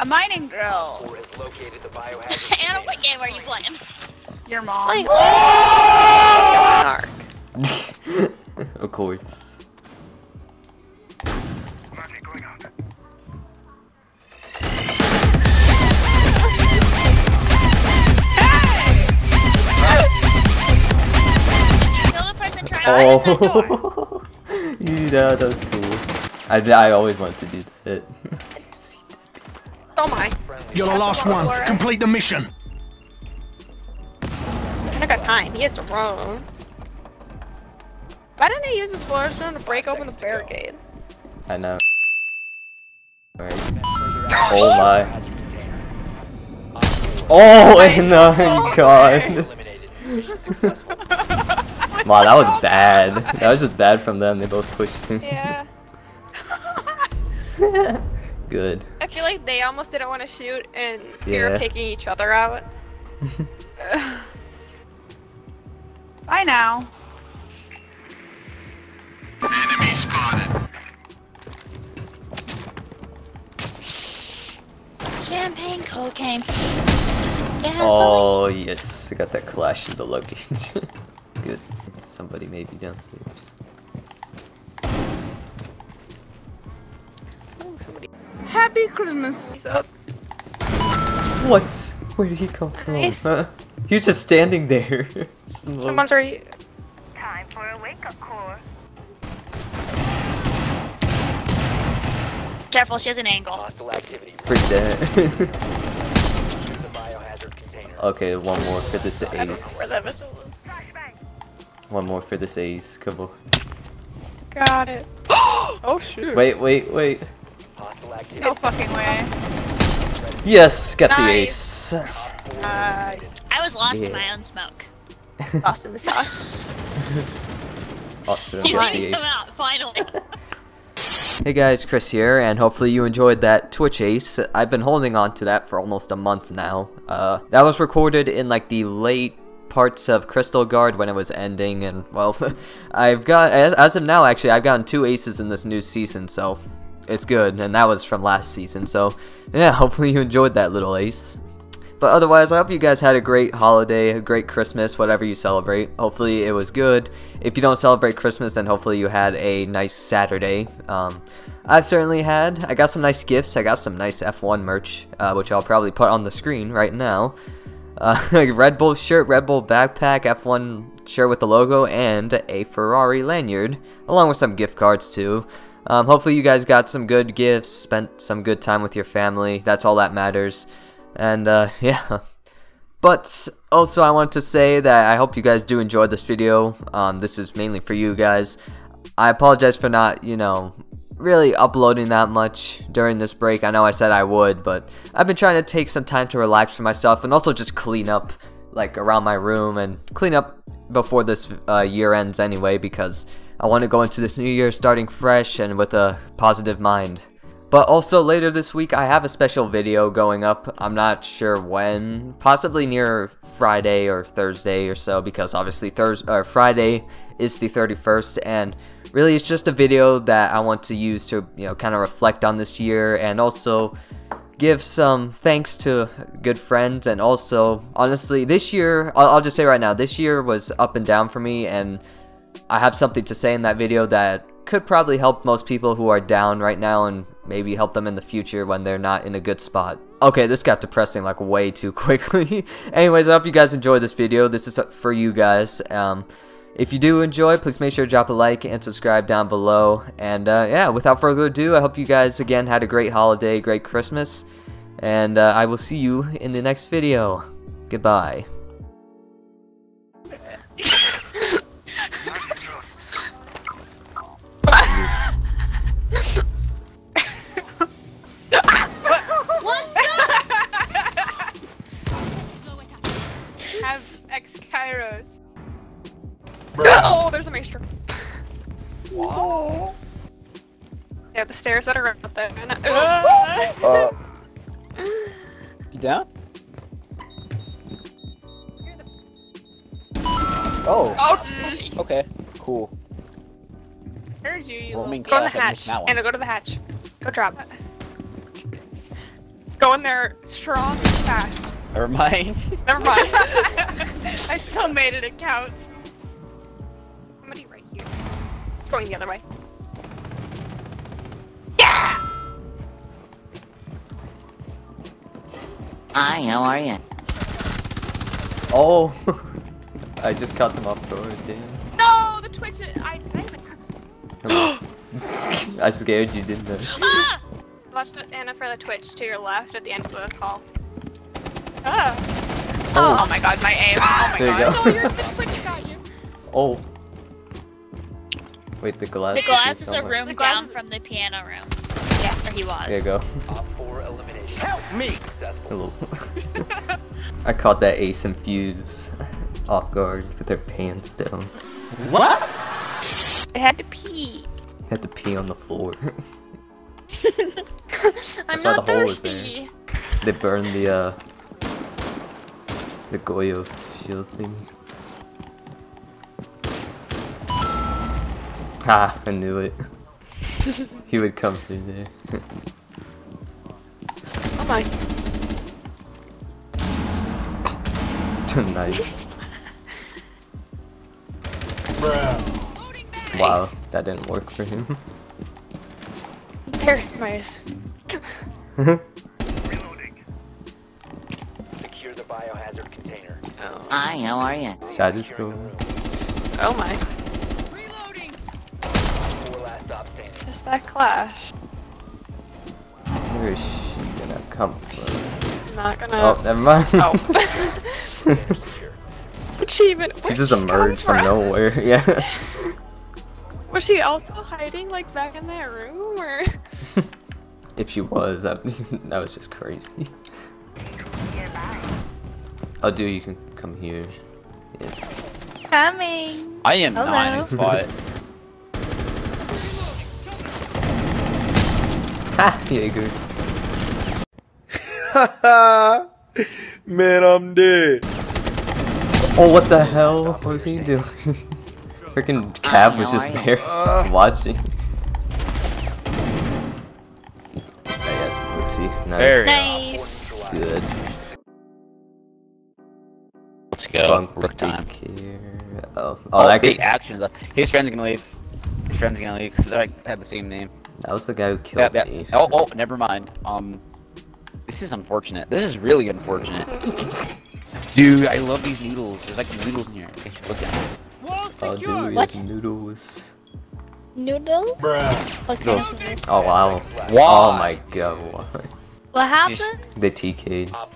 A mining drill. And what game are you playing? Your mom. Like, oh! Of course. Oh, yeah, that was cool. I always wanted to do that. Oh my. You're the last one. Complete the mission. I don't got time. He has to roam. Why didn't he use his floor stone to break open the barricade? I know. Right. Oh my. Oh, and my god. Wow, that was bad. That was just bad from them. They both pushed me. Yeah. Good. I feel like they almost didn't want to shoot, and they were taking each other out. Bye now. Enemy spotted. Champagne, cocaine. Oh yes, I got that Clash in the luggage. Good. Somebody may be downstairs. Oh, somebody. Happy Christmas! He's up. What? Where did he come from? Nice. Huh? He was just standing there. Someone's already. Time for a wake-up call. Careful, she has an angle. Freak that. Okay, one more for this ace. I don't know where that was. One more for this ace, come on. Got it. Oh shoot. Wait. No fucking way. Yes, got the ace. Nice. I was lost in my own smoke. Lost in the sauce. Austin, you see me come out, finally. Hey guys, Chris here, and hopefully you enjoyed that Twitch ace. I've been holding on to that for almost a month now. That was recorded in like the late parts of Crystal Guard when it was ending, and well, I've got, as of now actually, I've gotten 2 aces in this new season, so it's good, and that was from last season, so yeah, hopefully you enjoyed that little ace. But otherwise, I hope you guys had a great holiday, a great Christmas, whatever you celebrate. Hopefully it was good. If you don't celebrate Christmas, then hopefully you had a nice Saturday. I've certainly had. I got some nice gifts, I got some nice F1 merch, which I'll probably put on the screen right now. Red Bull shirt, Red Bull backpack, F1 shirt with the logo, and a Ferrari lanyard, along with some gift cards too. Hopefully you guys got some good gifts, spent some good time with your family, that's all that matters. And yeah. But also I want to say that I hope you guys do enjoy this video. This is mainly for you guys. I apologize for not, you know, really uploading that much during this break. I know I said I would, but I've been trying to take some time to relax for myself and also just clean up like around my room and clean up before this year ends anyway, because I want to go into this new year starting fresh and with a positive mind. But also later this week I have a special video going up. I'm not sure when, possibly near Friday or Thursday or so, because obviously Friday is the 31st, and really, it's just a video that I want to use to, you know, kind of reflect on this year and also give some thanks to good friends. And also, honestly, this year, I'll just say right now, this year was up and down for me, and I have something to say in that video that could probably help most people who are down right now and maybe help them in the future when they're not in a good spot. Okay, this got depressing like way too quickly. Anyways, I hope you guys enjoyed this video. This is for you guys. If you do enjoy, please make sure to drop a like and subscribe down below. And yeah, without further ado, I hope you guys again had a great holiday, great Christmas, and I will see you in the next video. Goodbye. What's up? Have ex-Kairos. Oh, there's an extra. Whoa. Yeah, the stairs that are up there. You down? Oh. Oh. Okay. Cool. Heard you. Go to the hatch. Go to the hatch. Go drop it. Go in there strong and fast. Never mind. Never mind. I still made it, it counts. Somebody right here. It's going the other way. Yeah! Hi, how are you? Oh, I just cut them off door, damn. No, the Twitch, I scared you, didn't I? Ah! Watch Anna for the Twitch to your left at the end of the hall. Ah. Oh. Oh my god, my aim. Oh my there god. You go. No, the Twitch got you. Oh. Wait, the glass. The glass is a room down from the piano room. Yeah, where he was. There you go. Help me! Hello. I caught that ace and fuse off guard with their pants down. What? I had to pee. I had to pee on the floor. I'm not the thirsty. They burned the Goyo shield thing. Ah, I knew it. He would come through there. Oh my. Nice. Bruh. Wow, that didn't work for him. Here, Myers. Reloading. Secure the biohazard container. Oh. Hi, how are you? Shot is cool. Oh my. Reloading. Just that clash. Where is she gonna come from? Not gonna. Oh, never mind. Oh. Achievement. She just emerged from nowhere. Yeah. Was she also hiding, like, back in that room, or...? If she was, that was just crazy. Oh, dude, you can come here. Yeah. Coming! I am not in a fight. Ha! Yeah, good. Haha! Man, I'm dead! Oh, what the hell? What was he doing? Freaking Cav was just there, just watching. Yes, pussy. Nice. Good. Let's go. Bunk time. Oh, that big action. His friend's gonna leave. His friend's gonna leave because I have the same name. That was the guy who killed me. Oh, oh, never mind. This is unfortunate. This is really unfortunate. Dude, I love these noodles. There's like noodles in here. Okay, look at them. Oh, dude, what? Noodles. Noodle? Bruh. What kind of noodles? Oh, wow. Why? Oh, my god. Why? What happened? They TK'd. What?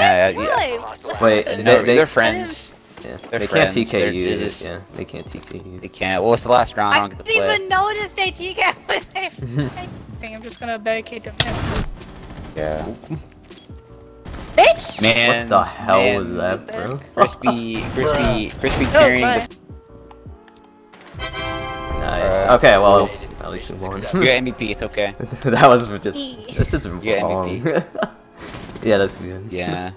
Yeah. Wait, they're friends. Yeah. They can't TK you. Yeah, they can't TK you. They can't. Well, what's the last round? I didn't even notice they TK'd with their I think I'm just gonna barricade them. Yeah. Bitch! Man, what the hell was that, bro? Crispy carrying. Nice. Okay, well, at least we won. You're MVP. It's okay. That was just. That's just wrong. MVP. Yeah, that's good. Yeah.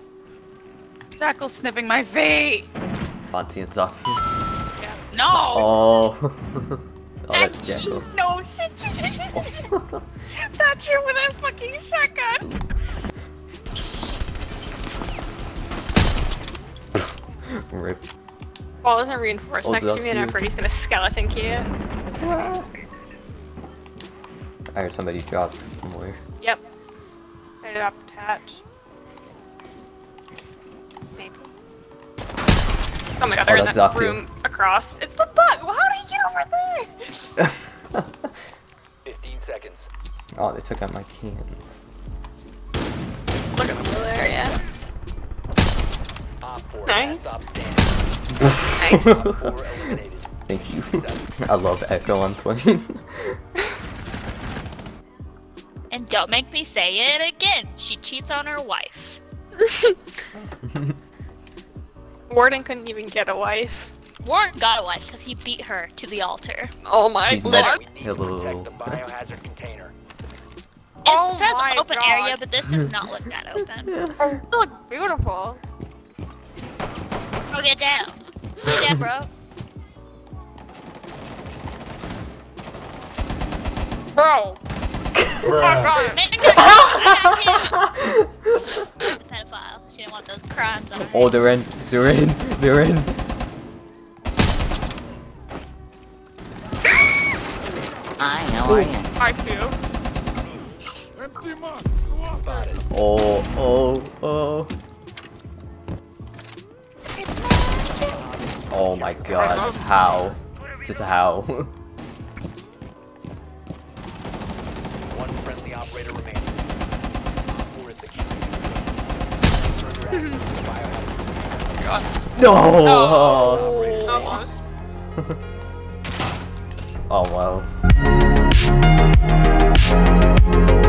Jackal sniffing my feet. Fonzie and Zoffy. Yeah. No. Oh. Oh, that's Jackal. No shit. That's you with that fucking shotgun. Rip. Wall isn't reinforced next to me, and I'm afraid he's gonna skeleton key it. I heard somebody drop somewhere. Yep. They dropped attached. Maybe. Oh my god, they're in that room across. It's the bug! Well, how did he get over there? 15 seconds. Oh, they took out my can. Look at them over there, yeah. Nice. Nice. Thank you. I love Echo on playing. And don't make me say it again. She cheats on her wife. Warden couldn't even get a wife. Warden got a wife because he beat her to the altar. Oh my lord. Hello. It says open area, but this does not look that open. It looks beautiful. Oh, get down. Get down, bro. Bro. Bro. I got him. what those crimes are. Oh, they're in. They're in. They're in. I know I am. I too. Oh, oh, oh. Oh my god, how? Just how? One friendly operator remains. God. No! Oh, almost. Oh wow.